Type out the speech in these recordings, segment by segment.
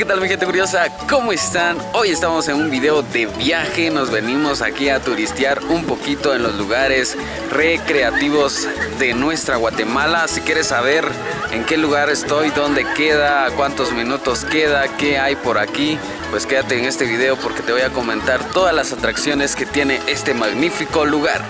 ¿qué tal mi gente curiosa? ¿Cómo están? Hoy estamos en un video de viaje, nos venimos aquí a turistear un poquito en los lugares recreativos de nuestra Guatemala. Si quieres saber en qué lugar estoy, dónde queda, cuántos minutos queda, qué hay por aquí, pues quédate en este video porque te voy a comentar todas las atracciones que tiene este magnífico lugar.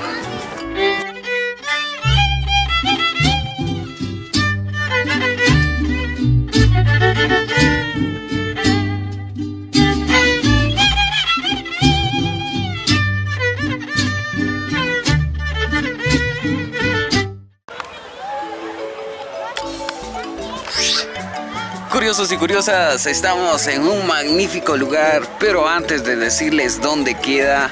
Curiosos y curiosas, estamos en un magnífico lugar, pero antes de decirles dónde queda,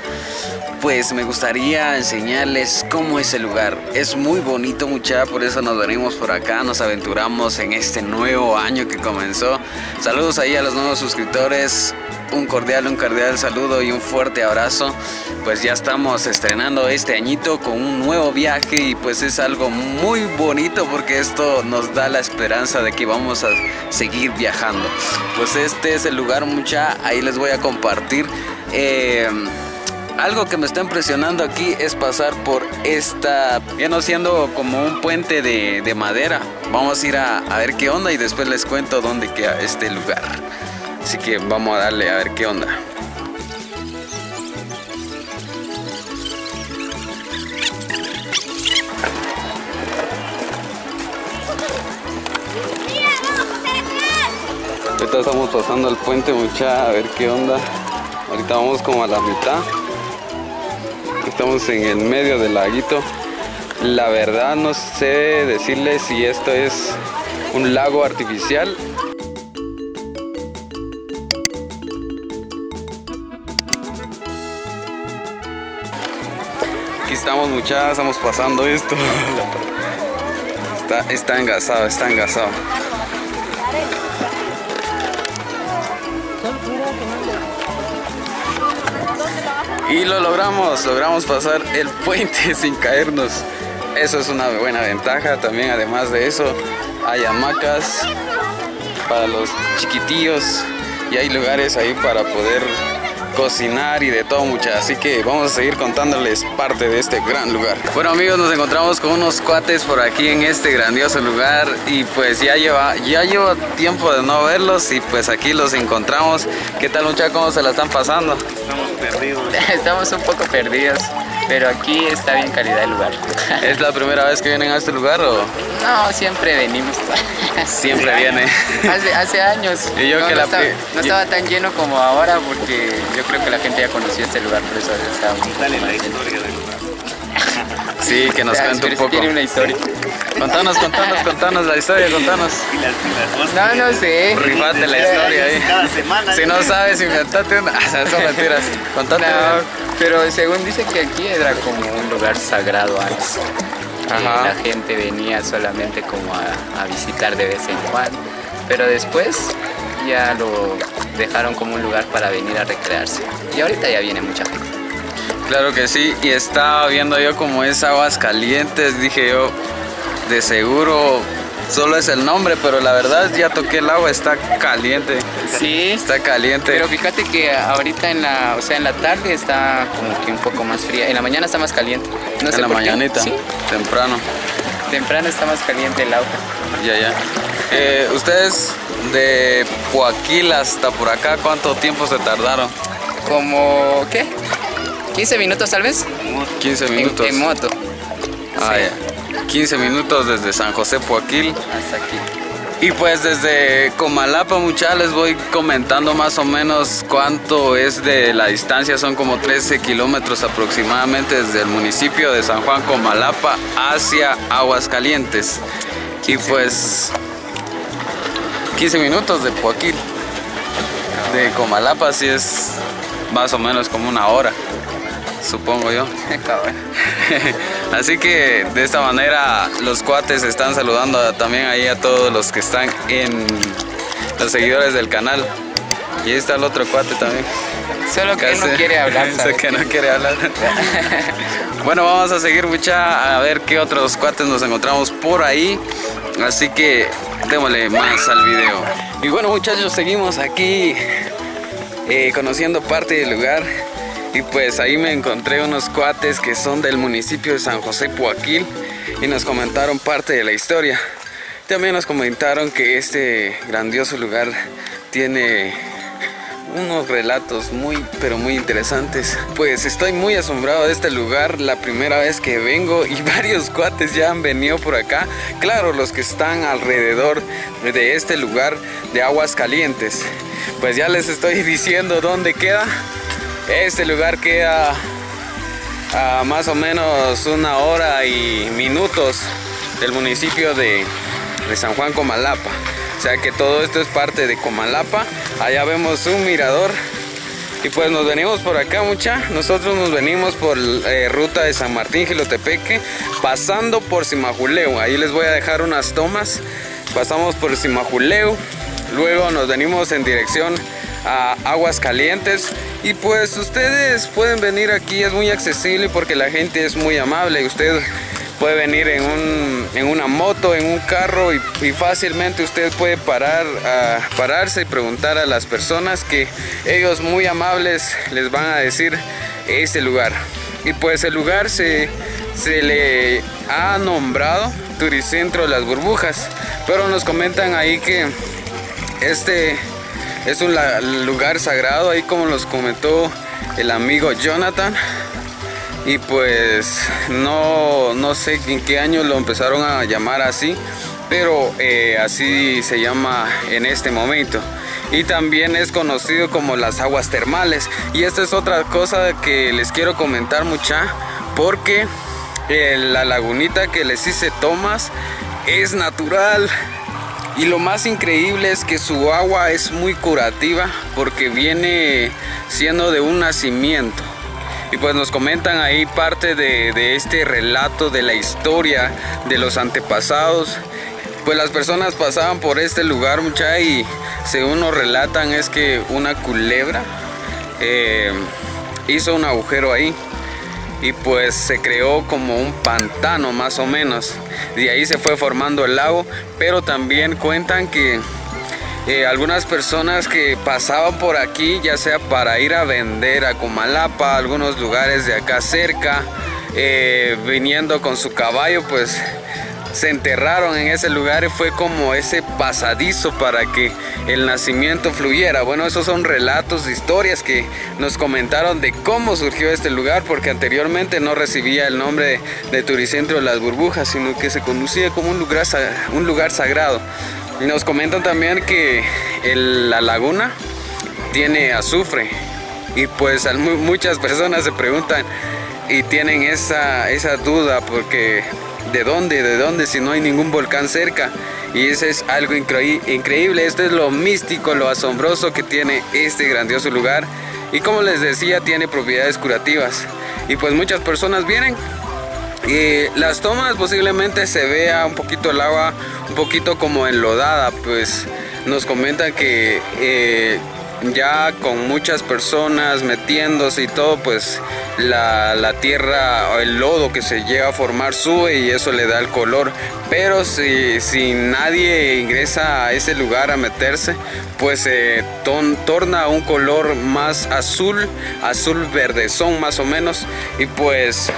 pues me gustaría enseñarles cómo es el lugar. Es muy bonito, mucha, por eso nos venimos por acá, nos aventuramos en este nuevo año que comenzó. Saludos ahí a los nuevos suscriptores, un cordial saludo y un fuerte abrazo. Pues ya estamos estrenando este añito con un nuevo viaje y pues es algo muy bonito porque esto nos da la esperanza de que vamos a seguir viajando. Pues este es el lugar, mucha, ahí les voy a compartir. Algo que me está impresionando aquí es pasar por esta, viene siendo como un puente de madera. Vamos a ir a ver qué onda y después les cuento dónde queda este lugar. Así que vamos a darle a ver qué onda. Ahorita estamos pasando el puente, mucha, a ver qué onda. Ahorita vamos como a la mitad. Estamos en el medio del laguito. La verdad no sé decirles si esto es un lago artificial. Aquí estamos, muchachos, estamos pasando esto. Está engasado, está engasado. Y lo logramos pasar el puente sin caernos. Eso es una buena ventaja también. Además de eso, hay hamacas para los chiquitillos y hay lugares ahí para poder cocinar y de todo, mucha. Así que vamos a seguir contándoles parte de este gran lugar. Bueno amigos, nos encontramos con unos cuates por aquí en este grandioso lugar y pues ya lleva tiempo de no verlos y pues aquí los encontramos. ¿Qué tal, mucha? ¿Cómo se la están pasando? Estamos perdidos. Estamos un poco perdidos, pero aquí está bien calidad el lugar. ¿Es la primera vez que vienen a este lugar o...? No, siempre venimos. Siempre viene. Hace años. Y yo no estaba tan lleno como ahora porque yo creo que la gente ya conocía este lugar, por eso estaba un poco más lleno. Sí, que nos cuente un poco. Tiene una historia. Contanos la historia, contanos. No sé. Rifate la historia ahí. Cada semana. Si no sabes, inventate una. O sea, son mentiras. Contate. No, pero según dicen que aquí era como un lugar sagrado antes. Ajá. La gente venía solamente como a visitar de vez en cuando. Pero después ya lo dejaron como un lugar para venir a recrearse. Y ahorita ya viene mucha gente. Claro que sí, y estaba viendo yo como es Aguascalientes, dije yo, de seguro solo es el nombre, pero la verdad ya toqué el agua, está caliente. Sí, está caliente. Pero fíjate que ahorita en la tarde está como que un poco más fría, en la mañana está más caliente. No sé en la mañanita, ¿sí? Temprano está más caliente el agua. Ya. Ustedes de Poaquil hasta por acá, ¿cuánto tiempo se tardaron? Como, ¿qué? 15 minutos tal vez. 15 minutos. En moto. Ah, sí. Ya. 15 minutos desde San José Poaquil hasta aquí. Y pues desde Comalapa, muchachos, les voy comentando más o menos cuánto es de la distancia. Son como 13 kilómetros aproximadamente desde el municipio de San Juan Comalapa hacia Aguascalientes. Y pues 15 minutos de Poaquil. De Comalapa sí es más o menos como una hora, supongo yo. Así que de esta manera los cuates están saludando también ahí a todos los que están en los seguidores del canal. Y ahí está el otro cuate también. Solo que no quiere hablar. Solo que no quiere hablar. Bueno, vamos a seguir, mucha, a ver qué otros cuates nos encontramos por ahí. Así que démosle más al video. Y bueno, muchachos, seguimos aquí conociendo parte del lugar. Y pues ahí me encontré unos cuates que son del municipio de San José Poaquil y nos comentaron parte de la historia. También nos comentaron que este grandioso lugar tiene unos relatos muy pero muy interesantes. Pues estoy muy asombrado de este lugar, la primera vez que vengo, y varios cuates ya han venido por acá. Claro, los que están alrededor de este lugar de Aguascalientes. Pues ya les estoy diciendo dónde queda. Este lugar queda a más o menos 1 hora y minutos del municipio de San Juan Comalapa. O sea que todo esto es parte de Comalapa. Allá vemos un mirador. Y pues nos venimos por acá, mucha. Nosotros nos venimos por ruta de San Martín Jilotepeque, pasando por Simajuleu. Ahí les voy a dejar unas tomas. Pasamos por Simajuleu. Luego nos venimos en dirección a Aguascalientes. Y pues ustedes pueden venir aquí. Es muy accesible porque la gente es muy amable. Usted puede venir en una moto, en un carro, y fácilmente usted puede pararse y preguntar a las personas, que ellos muy amables les van a decir este lugar. Y pues el lugar se le ha nombrado Turicentro Las Burbujas, pero nos comentan ahí que este es un lugar sagrado, ahí como los comentó el amigo Jonathan. Y pues no sé en qué año lo empezaron a llamar así, pero así se llama en este momento. Y también es conocido como las aguas termales. Y esta es otra cosa que les quiero comentar, mucha, porque la lagunita que les hice tomas es natural. Y lo más increíble es que su agua es muy curativa porque viene siendo de un nacimiento. Y pues nos comentan ahí parte de este relato de la historia de los antepasados. Pues las personas pasaban por este lugar, mucha, y según nos relatan es que una culebra hizo un agujero ahí. Y pues se creó como un pantano más o menos. De ahí se fue formando el lago. Pero también cuentan que algunas personas que pasaban por aquí, ya sea para ir a vender a Comalapa, algunos lugares de acá cerca, viniendo con su caballo, pues se enterraron en ese lugar y fue como ese pasadizo para que el nacimiento fluyera. Bueno, esos son relatos, historias que nos comentaron de cómo surgió este lugar, porque anteriormente no recibía el nombre de Turicentro Las Burbujas, sino que se conocía como un lugar sagrado. Y nos comentan también que la laguna tiene azufre. Y pues muchas personas se preguntan y tienen esa duda, porque ¿de dónde si no hay ningún volcán cerca? Y eso es algo increíble. Esto es lo místico, lo asombroso que tiene este grandioso lugar. Y como les decía, tiene propiedades curativas. Y pues muchas personas vienen. Las tomas posiblemente se vea un poquito el agua, un poquito como enlodada. Pues nos comentan que ya con muchas personas metiéndose y todo, pues la tierra, el lodo que se llega a formar sube y eso le da el color. Pero si nadie ingresa a ese lugar a meterse, pues se torna un color más azul, azul verdezón más o menos. Y pues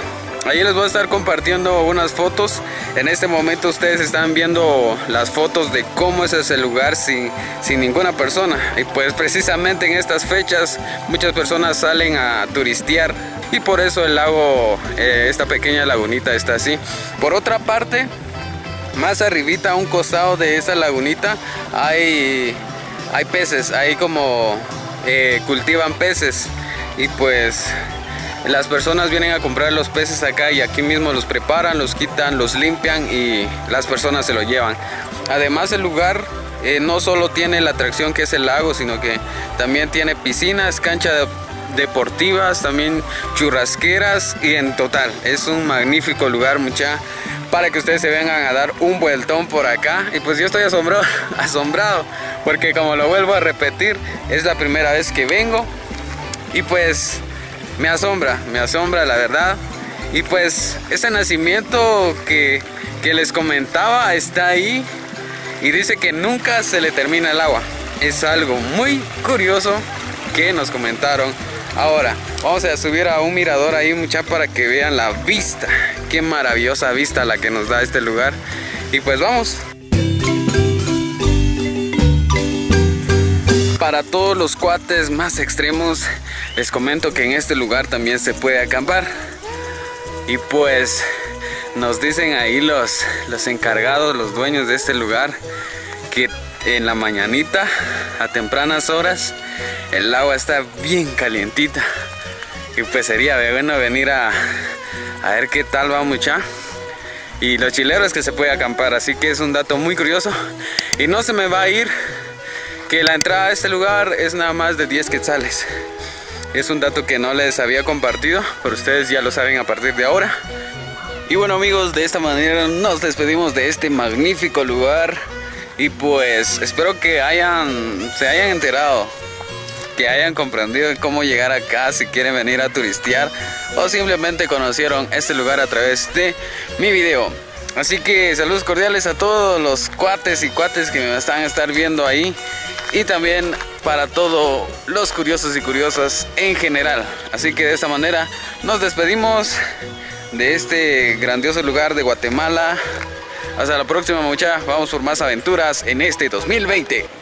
ahí les voy a estar compartiendo unas fotos. En este momento ustedes están viendo las fotos de cómo es ese lugar sin ninguna persona. Y pues precisamente en estas fechas muchas personas salen a turistear. Y por eso el lago, esta pequeña lagunita está así. Por otra parte, más arribita a un costado de esa lagunita hay peces. Ahí como cultivan peces. Y pues las personas vienen a comprar los peces acá y aquí mismo los preparan, los quitan, los limpian y las personas se los llevan. Además, el lugar no solo tiene la atracción que es el lago, sino que también tiene piscinas, canchas deportivas, también churrasqueras, y en total es un magnífico lugar, mucha, para que ustedes se vengan a dar un vueltón por acá. Y pues yo estoy asombrado porque, como lo vuelvo a repetir, es la primera vez que vengo y pues me asombra la verdad. Y pues ese nacimiento que les comentaba está ahí y dice que nunca se le termina el agua. Es algo muy curioso que nos comentaron. Ahora vamos a subir a un mirador ahí, mucha, para que vean la vista. Qué maravillosa vista la que nos da este lugar. Y pues vamos. Para todos los cuates más extremos, les comento que en este lugar también se puede acampar. Y pues nos dicen ahí los encargados, los dueños de este lugar, que en la mañanita, a tempranas horas, el agua está bien calientita. Y pues sería bueno venir a ver qué tal va, mucha. Y lo chilero es que se puede acampar, así que es un dato muy curioso. Y no se me va a ir que la entrada a este lugar es nada más de 10 quetzales. Es un dato que no les había compartido, pero ustedes ya lo saben a partir de ahora. Y bueno, amigos, de esta manera nos despedimos de este magnífico lugar. Y pues espero que se hayan enterado, que hayan comprendido cómo llegar acá si quieren venir a turistear o simplemente conocieron este lugar a través de mi video. Así que saludos cordiales a todos los cuates y cuates que me están a estar viendo ahí, y también para todos los curiosos y curiosas en general. Así que de esta manera nos despedimos de este grandioso lugar de Guatemala. Hasta la próxima, mucha. Vamos por más aventuras en este 2020.